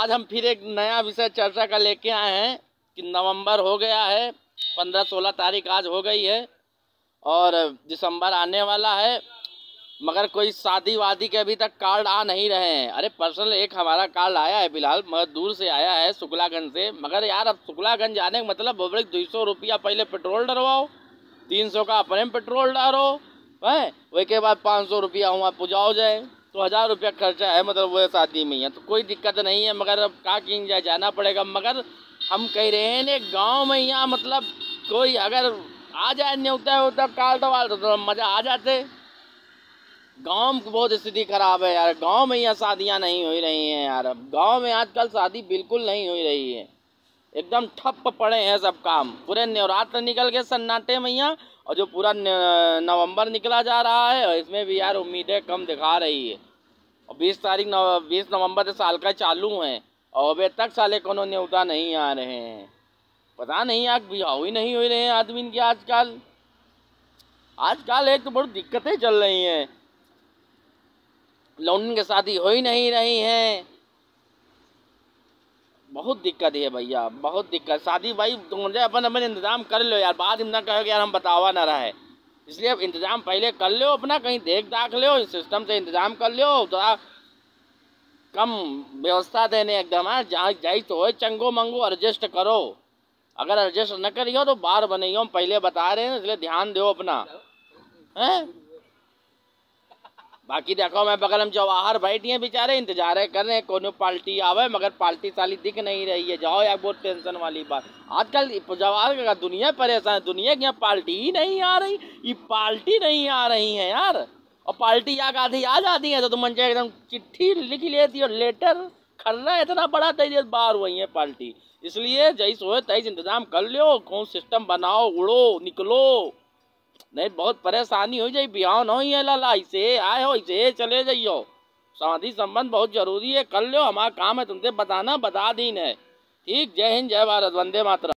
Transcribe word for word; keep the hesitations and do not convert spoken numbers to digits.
आज हम फिर एक नया विषय चर्चा का लेके आए हैं कि नवंबर हो गया है, पंद्रह सोलह तारीख आज हो गई है और दिसंबर आने वाला है, मगर कोई शादी वादी के अभी तक कार्ड आ नहीं रहे हैं। अरे पर्सनल एक हमारा कार्ड आया है बिलाल, मगर दूर से आया है शुक्लागंज से। मगर यार अब शुक्लागंज जाने का मतलब बोले दो सौ रुपया पहले पेट्रोल डरवाओ, तीन सौ का अपने पेट्रोल डालो है, वही के बाद पाँच सौ रुपया वहाँ पुजाओ जाए तो हज़ार रुपया खर्चा है, मतलब वो शादी में ही है तो कोई दिक्कत नहीं है। मगर अब का किंग जाए जाना पड़ेगा, मगर हम कह रहे हैं ना गांव में यहाँ मतलब कोई अगर आ जाए न्योता होता कार्ड वाल तो मज़ा आ जाते। गांव की बहुत स्थिति खराब है यार, गांव में यहाँ शादियाँ नहीं हो रही हैं यार। अब गाँव में आजकल शादी बिल्कुल नहीं हो रही है, एकदम ठप पड़े हैं सब काम। पूरे नवरात्र निकल गए सन्नाटे में यहाँ, और जो पूरा नवंबर निकला जा रहा है और इसमें भी यार उम्मीदें कम दिखा रही है। और बीस तारीख नव बीस नवंबर से साल का चालू हैं और अभी तक साले कोनो न्योता नहीं आ रहे हैं। पता नहीं यार बिहाव ही नहीं हो रहे हैं आदमी के आजकल। आजकल एक तो बहुत दिक्कतें चल रही हैं, लौंडन के शादी हो ही नहीं रही हैं, बहुत दिक्कत है भैया, बहुत दिक्कत। शादी भाई तुम अपन अपन इंतज़ाम कर लो यार, बाद में ना कहो कि यार हम बतावा ना रहे, इसलिए अब इंतज़ाम पहले कर लो अपना, कहीं देख दाख लो, इस सिस्टम से इंतज़ाम कर लो, थोड़ा कम व्यवस्था देने एकदम है जहाँ जाए तो है चंगो मंगो एडजस्ट करो। अगर एडजस्ट न करियो तो बाहर बनियो, हम पहले बता रहे हैं इसलिए ध्यान दो अपना है। बाकी देखो मैं बगल में जवाहर बैठिए बेचारे इंतजार कर रहे हैं कोनो पार्टी आवे, मगर पार्टी साली दिख नहीं रही है। जाओ यार बहुत टेंशन वाली बात, आजकल जवाहर का दुनिया परेशान है, दुनिया की यहाँ पार्टी ही नहीं आ रही, ये पार्टी नहीं आ रही है यार। और पार्टी या आधी आ जाती है तो तुम मन एकदम चिट्ठी लिख लेती है और लेटर खर्रा इतना बड़ा तेज बाहर हुई है पार्टी। इसलिए जैसे हो तैसे इंतजाम कर लो, कौन सिस्टम बनाओ, उड़ो निकलो, नहीं बहुत परेशानी हो जाए। बिहान हो ही लाला ऐसे आए हो ऐसे चले जाइयो, शादी संबंध बहुत जरूरी है, कर लो हमारा काम है तुमसे बताना, बता दीन है। ठीक, जय हिंद जय भारत, वंदे मातरम।